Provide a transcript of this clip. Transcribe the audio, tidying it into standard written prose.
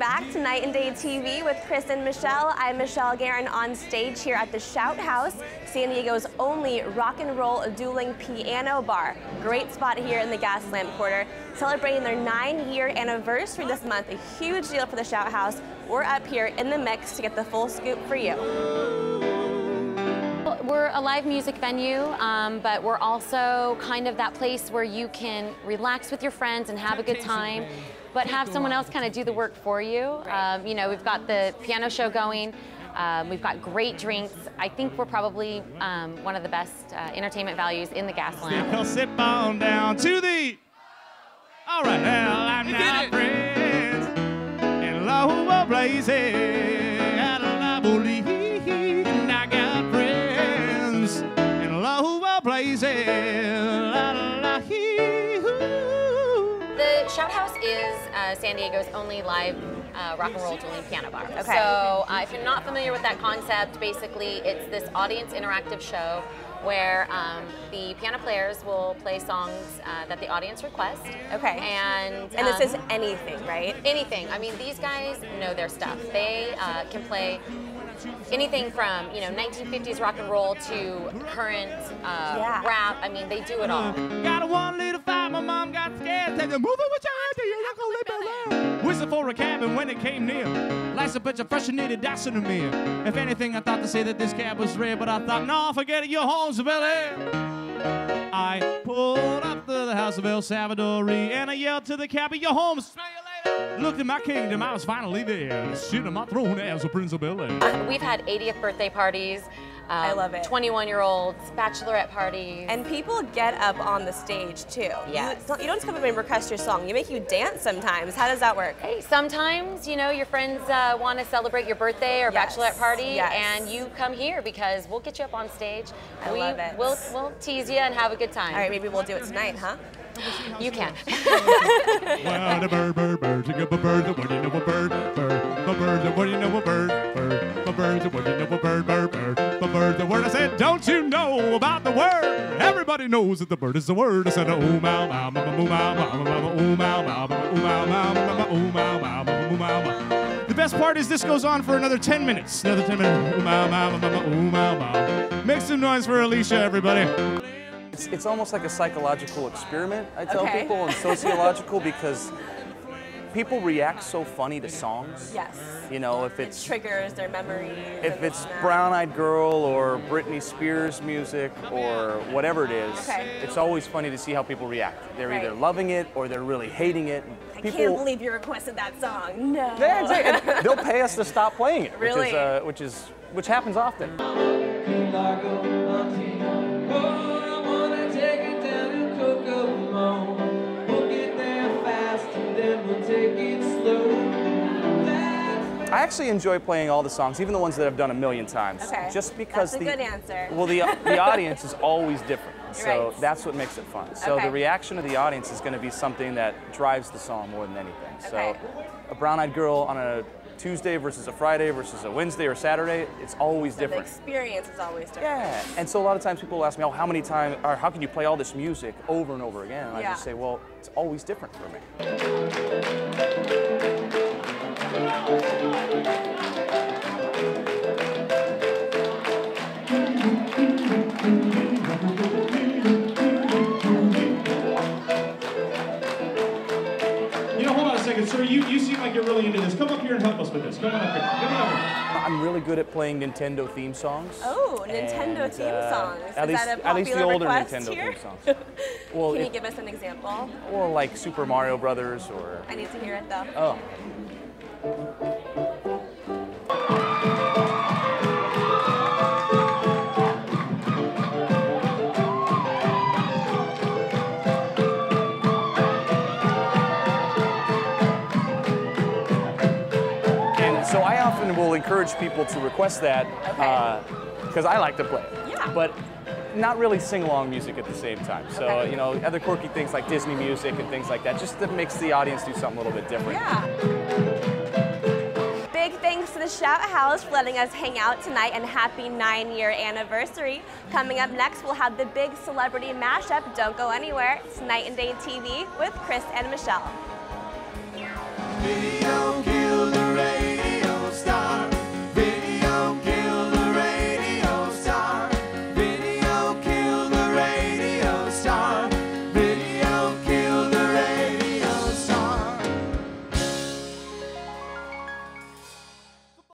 back to Night and Day TV with Chris and Michelle. I'm Michelle Guerin on stage here at the Shout House, San Diego's only rock and roll dueling piano bar. Great spot here in the Gaslamp Quarter. Celebrating their 9-year anniversary this month, a huge deal for the Shout House. We're up here in the mix to get the full scoop for you. We're a live music venue, but we're also kind of that place where you can relax with your friends and have a good time, but have someone else kind of do the work for you. You know, we've got the piano show going. We've got great drinks. I think we're probably one of the best entertainment values in the Gaslamp. We'll sip on down to the... All right, well, I'm now friends and love blazing. The Shout House is San Diego's only live rock and roll dueling piano bar. Okay. So if you're not familiar with that concept, basically it's this audience interactive show where the piano players will play songs that the audience requests. Okay. And this is anything, right? Anything. I mean, these guys know their stuff. They can play anything from, you know, 1950s rock and roll to current rap. I mean, they do it all. Got a one little fight, my mom got scared. Said, move it with your auntie, you're not gonna live alone. Whistle for a cab, and when it came near, life's a bunch of fresh and needed dash in the mirror. If anything, I thought to say that this cab was rare, but I thought, no, forget it, your home's a Bel Air. I pulled up to the house of El Salvador, and I yelled to the cab, your home's... Looked in my kingdom, I was finally there, sitting on my throne as a Prince of Bel Air. We've had 80th birthday parties. I love it. 21-year-olds, bachelorette parties. And people get up on the stage, too. Yeah. You don't just come up and request your song. You make you dance sometimes. How does that work? Hey, sometimes, you know, your friends want to celebrate your birthday or bachelorette party, and you come here because we'll get you up on stage. I love it. We'll tease you and have a good time. All right, maybe we'll do it tonight, huh? You can. Well, the bird, the bird, the bird, the bird, the bird, the bird, the bird, the bird, the bird, the bird, the word. I said, don't you know about the word? Everybody knows that the bird is the word. I said, oh, mama, mama, mama, mama, mama, mama, mama, mama, mama. The best part is this goes on for another 10 minutes. Another 10 minutes. Mama, mama, mama. Make some noise for Alicia, everybody. It's almost like a psychological experiment, I tell people, and sociological, because people react so funny to songs. Yes. You know, if it's... It triggers their memories. If it's Brown-Eyed Girl or Britney Spears music or whatever it is, it's always funny to see how people react. They're either loving it or they're really hating it. People, I can't believe you requested that song. No. That's it. And they'll pay us to stop playing it, really? which happens often. I actually enjoy playing all the songs, even the ones that I've done a million times. Okay. Just because that's a good answer. Well, the audience is always different, so that's what makes it fun. So the reaction of the audience is going to be something that drives the song more than anything. Okay. So a Brown-Eyed Girl on a Tuesday versus a Friday versus a Wednesday or Saturday, it's always different. The experience is always different. Yeah, and so a lot of times people ask me, oh, how many times, or how can you play all this music over and over again? And I just say, well, it's always different for me. Sir, you seem like you're really into this. Come up here and help us with this. Come on up here. Come on up here. I'm really good at playing Nintendo theme songs. Oh, Nintendo theme songs. At least the older Nintendo theme songs. Well, can you give us an example? Well, like Super Mario Brothers or... I need to hear it, though. Oh. So I often will encourage people to request that because I like to play it, but not really sing-along music at the same time. So you know, other quirky things like Disney music and things like that, just that makes the audience do something a little bit different. Yeah. Big thanks to the Shout House for letting us hang out tonight, and happy 9-year anniversary. Coming up next, we'll have the big celebrity mashup. Don't go anywhere. It's Night and Day TV with Chris and Michelle.